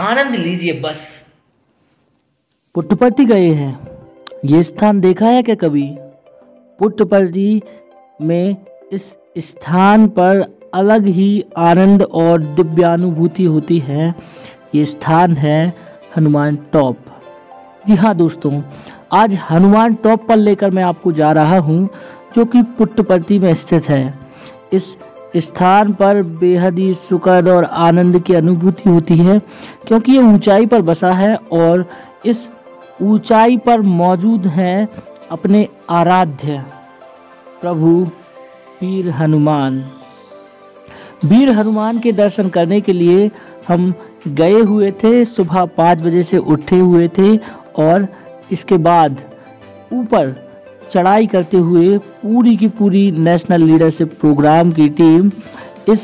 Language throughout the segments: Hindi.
आनंद लीजिए बस। पुट्टपर्ती गए हैं, ये स्थान देखा है क्या कभी? पुट्टपर्ती में इस स्थान पर अलग ही आनंद और दिव्यानुभूति होती है। ये स्थान है हनुमान टॉप। जी हाँ दोस्तों, आज हनुमान टॉप पर लेकर मैं आपको जा रहा हूँ जो कि पुट्टपर्ती में स्थित है। इस स्थान पर बेहद ही सुखद और आनंद की अनुभूति होती है क्योंकि ये ऊंचाई पर बसा है और इस ऊंचाई पर मौजूद हैं अपने आराध्य प्रभु वीर हनुमान। वीर हनुमान के दर्शन करने के लिए हम गए हुए थे, सुबह 5 बजे से उठे हुए थे और इसके बाद ऊपर चढ़ाई करते हुए पूरी की पूरी नेशनल लीडरशिप प्रोग्राम की टीम इस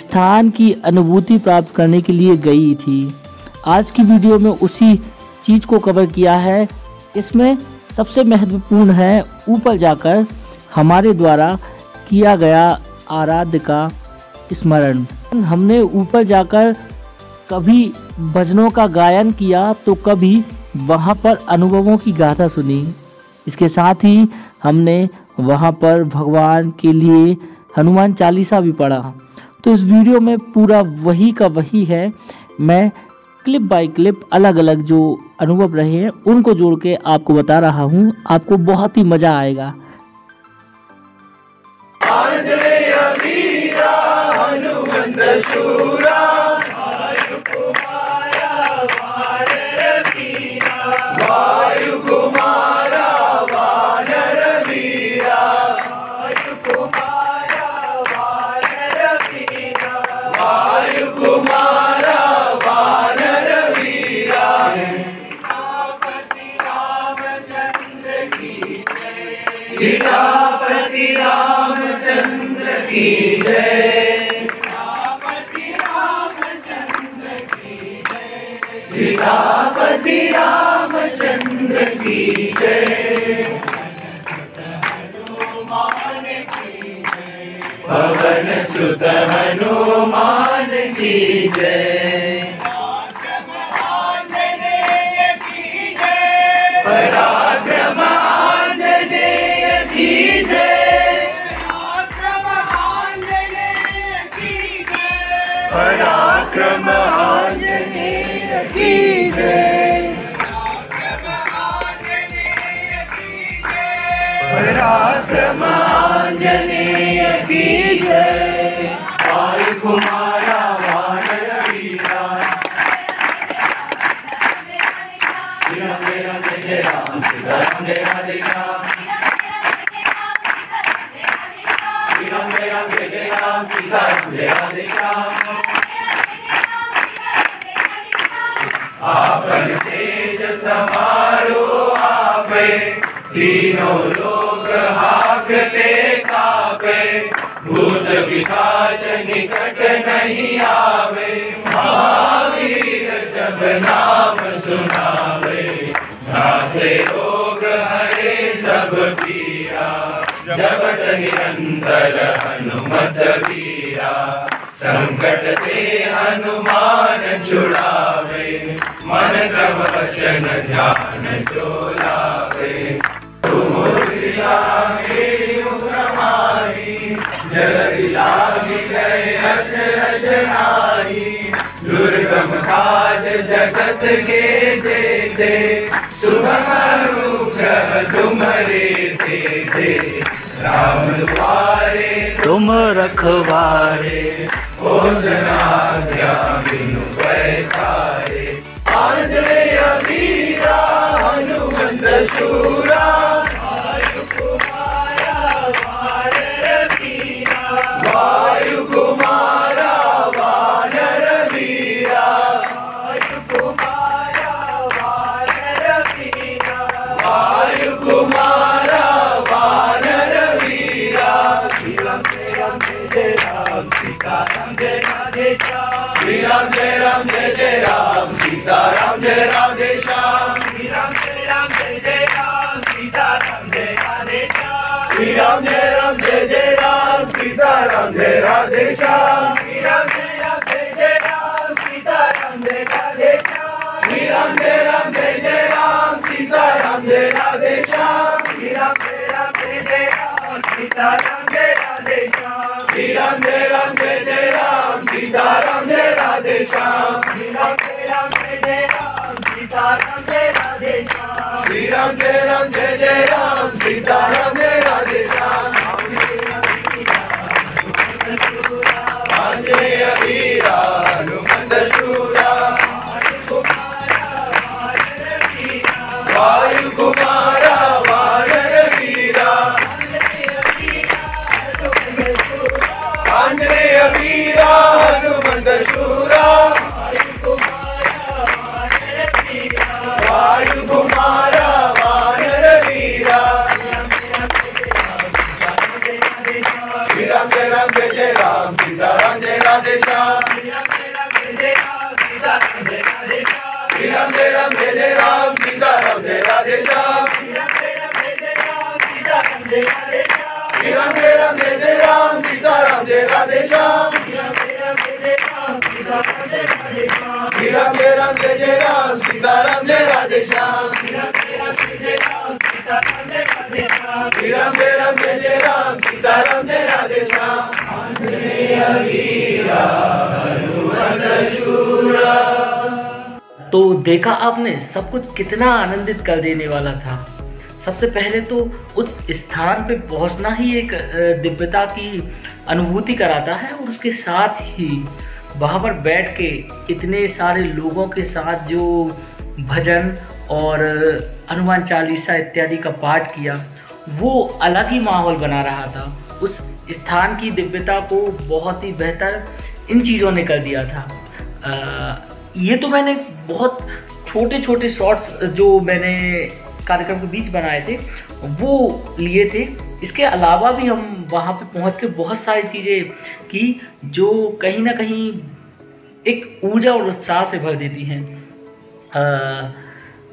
स्थान की अनुभूति प्राप्त करने के लिए गई थी। आज की वीडियो में उसी चीज़ को कवर किया है। इसमें सबसे महत्वपूर्ण है ऊपर जाकर हमारे द्वारा किया गया आराध्य का स्मरण। हमने ऊपर जाकर कभी भजनों का गायन किया तो कभी वहाँ पर अनुभवों की गाथा सुनी। इसके साथ ही हमने वहाँ पर भगवान के लिए हनुमान चालीसा भी पढ़ा। तो इस वीडियो में पूरा वही का वही है। मैं क्लिप बाय क्लिप अलग अलग जो अनुभव रहे हैं उनको जोड़ के आपको बता रहा हूँ, आपको बहुत ही मज़ा आएगा। पवन सुत हनुमान की जय। पराक्रम आंजनेय की जय। पराक्रम आंजनेय की जय। पराक्रम आंजनेय की जय। वायु कुमारा वानर वीरा, श्री राम जय राम जय राम, श्री राम जय राम जय राम, श्री राम जय राम जय राम, श्री राम जय राम जय राम। आपन तेज समारो आपे, तीनों लोक हाकते कापे, भूत पिशाच निकट नहीं आवे, महावीर जब नाम सुनावे, नासे रोग हरे सब पीरा, जपत निरंतर हनुमत वीरा, संकट से हनुमान छुड़ावे, मन क्रम वचन ध्यान जो लावे, तुम मुद्रिका मेरी मुद्रा मारी, जय लागी जय अचरज नारी, दुर्गम काज जगत के देते, सुगम अनुग्रह तुम्हारे देते, राम द्वारे तुम रखवारे, ओजनाध्या बिनु पैसारे, आंजनेय वीरा हनुमंत शूरा, वायु कुमारा वानर वीरा, वायु कुमारा वानर वीरा, वायु कुमारा वानर वीरा, वायु कुमारा वानर वीरा, श्री राम जय राम जय राम, सीता राम जय राधे श्याम, श्री राम जय राम जय जय। राधे श्याम श्री राम जय राम सीता राम जय राधे श्याम श्री राम जय राम सीता राम जय राधे श्याम श्री राम सीता राम जय राधे श्याम श्री राम जय राम सीता राम जय राधे श्याम श्री राम जय राम सीता राम जय राधे श्याम जय वीरा हनुमंत शूरा वायु कुमारा वानर वीरा आंजनेय वीरा हनुमंत शूरा वायु कुमारा वानर वीरा श्री राम जय राम जय राम सीता राम जय राधे श्याम जय राम सीता राम जय राधे श्याम जय राम सीता राम जय राधे श्याम जय राम सीता राम जय राधे श्याम जय राम सीता राम जय राधे श्याम तो देखा आपने सब कुछ कितना आनंदित कर देने वाला था। सबसे पहले तो उस स्थान पे पहुंचना ही एक दिव्यता की अनुभूति कराता है और उसके साथ ही वहाँ पर बैठ के इतने सारे लोगों के साथ जो भजन और हनुमान चालीसा इत्यादि का पाठ किया वो अलग ही माहौल बना रहा था। उस स्थान की दिव्यता को बहुत ही बेहतर इन चीज़ों ने कर दिया था। ये तो मैंने बहुत छोटे छोटे शॉर्ट्स जो मैंने कार्यक्रम के बीच बनाए थे वो लिए थे। इसके अलावा भी हम वहाँ पे पहुँच के बहुत सारी चीज़ें की जो कहीं ना कहीं एक ऊर्जा और उत्साह से भर देती हैं।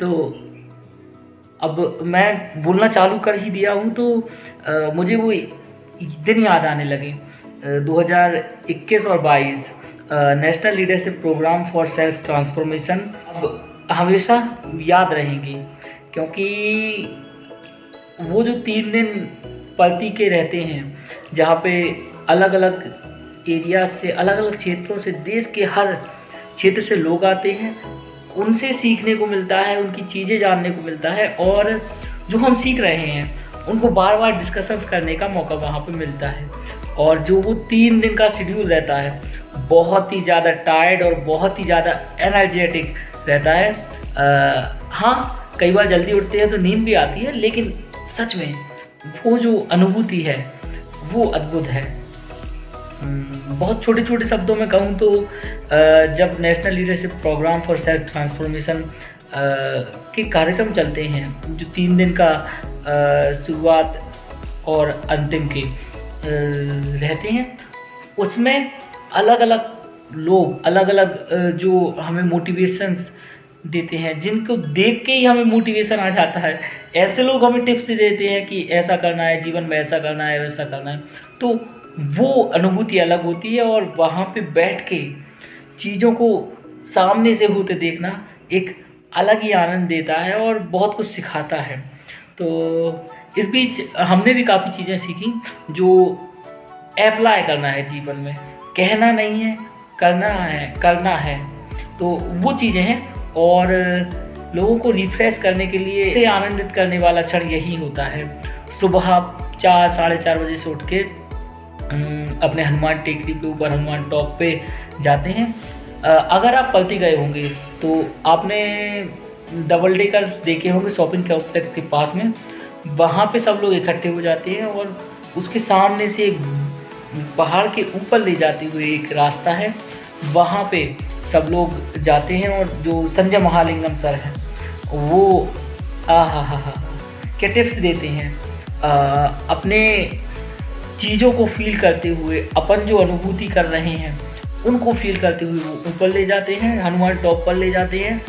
तो अब मैं बोलना चालू कर ही दिया हूँ तो मुझे वो दिन याद आने लगे। 2021 और 22 national leadership program for self transformation अब हमेशा याद रहेंगे क्योंकि वो जो 3 दिन पर्ती के रहते हैं जहाँ पे अलग अलग एरिया से अलग अलग क्षेत्रों से देश के हर क्षेत्र से लोग आते हैं। उनसे सीखने को मिलता है, उनकी चीज़ें जानने को मिलता है और जो हम सीख रहे हैं उनको बार बार डिस्कशंस करने का मौका वहाँ पे मिलता है। और जो वो 3 दिन का शेड्यूल रहता है बहुत ही ज़्यादा टायर्ड और बहुत ही ज़्यादा एनर्जेटिक रहता है। हाँ, कई बार जल्दी उठते हैं तो नींद भी आती है लेकिन सच में वो जो अनुभूति है वो अद्भुत है। बहुत छोटे छोटे शब्दों में कहूँ तो जब national leadership program for self transformation के कार्यक्रम चलते हैं जो 3 दिन का शुरुआत और अंतिम के रहते हैं उसमें अलग अलग लोग अलग अलग जो हमें मोटिवेशंस देते हैं जिनको देख के ही हमें मोटिवेशन आ जाता है। ऐसे लोग हमें टिप्स देते हैं कि ऐसा करना है, जीवन में ऐसा करना है, वैसा करना है। तो वो अनुभूति अलग होती है और वहाँ पे बैठ के चीज़ों को सामने से होते देखना एक अलग ही आनंद देता है और बहुत कुछ सिखाता है। तो इस बीच हमने भी काफ़ी चीज़ें सीखी जो अप्लाई करना है जीवन में। कहना नहीं है, करना है, करना है। तो वो चीज़ें हैं और लोगों को रिफ्रेश करने के लिए से आनंदित करने वाला क्षण यही होता है। सुबह 4, 4:30 बजे से उठ के अपने हनुमान टेकरी के ऊपर हनुमान टॉप पे जाते हैं। अगर आप पलती गए होंगे तो आपने डबल डेकर्स देखे होंगे शॉपिंग कॉम्प्लेक्स के पास में। वहाँ पे सब लोग इकट्ठे हो जाते हैं और उसके सामने से एक पहाड़ के ऊपर ले जाते हुए एक रास्ता है वहाँ पे सब लोग जाते हैं। और जो संजय महालिंगम सर हैं वो आहा क्या टिप्स देते हैं। अपने चीज़ों को फील करते हुए अपन जो अनुभूति कर रहे हैं उनको फील करते हुए वो ऊपर ले जाते हैं, हनुमान टॉप पर ले जाते हैं।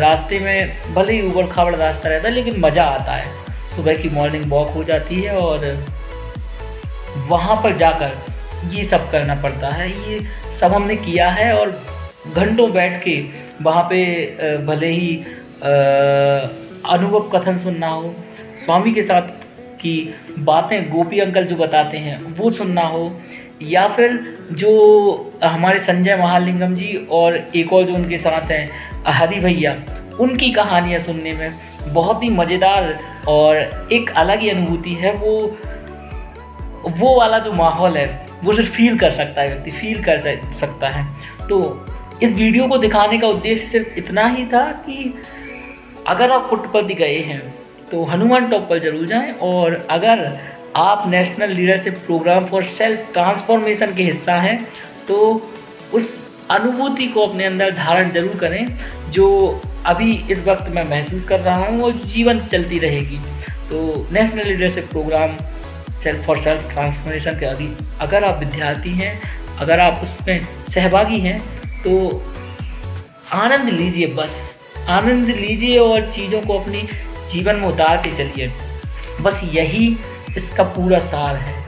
रास्ते में भले ही ऊबड़ खाबड़ रास्ता रहता है लेकिन मज़ा आता है। सुबह की मॉर्निंग वॉक हो जाती है और वहाँ पर जाकर ये सब करना पड़ता है। ये सब हमने किया है और घंटों बैठ के वहाँ पे भले ही अनुभव कथन सुनना हो, स्वामी के साथ की बातें गोपी अंकल जो बताते हैं वो सुनना हो, या फिर जो हमारे संजय महालिंगम जी और एक और जो उनके साथ हैं हरि भैया, उनकी कहानियाँ सुनने में बहुत ही मज़ेदार और एक अलग ही अनुभूति है। वो वाला जो माहौल है वो सिर्फ फील कर सकता है, व्यक्ति फील कर सकता है। तो इस वीडियो को दिखाने का उद्देश्य सिर्फ इतना ही था कि अगर आप पुट्टपर्ती गए हैं तो हनुमान टॉप पर ज़रूर जाएं, और अगर आप national leadership program for self transformation के हिस्सा हैं तो उस अनुभूति को अपने अंदर धारण जरूर करें जो अभी इस वक्त मैं महसूस कर रहा हूँ, वो जीवन चलती रहेगी। तो national leadership programme self for self transformation के अभी अगर आप विद्यार्थी हैं, अगर आप उसमें सहभागी हैं तो आनंद लीजिए, बस आनंद लीजिए और चीज़ों को अपने जीवन में उतार के चलिए। बस यही इसका पूरा सार है।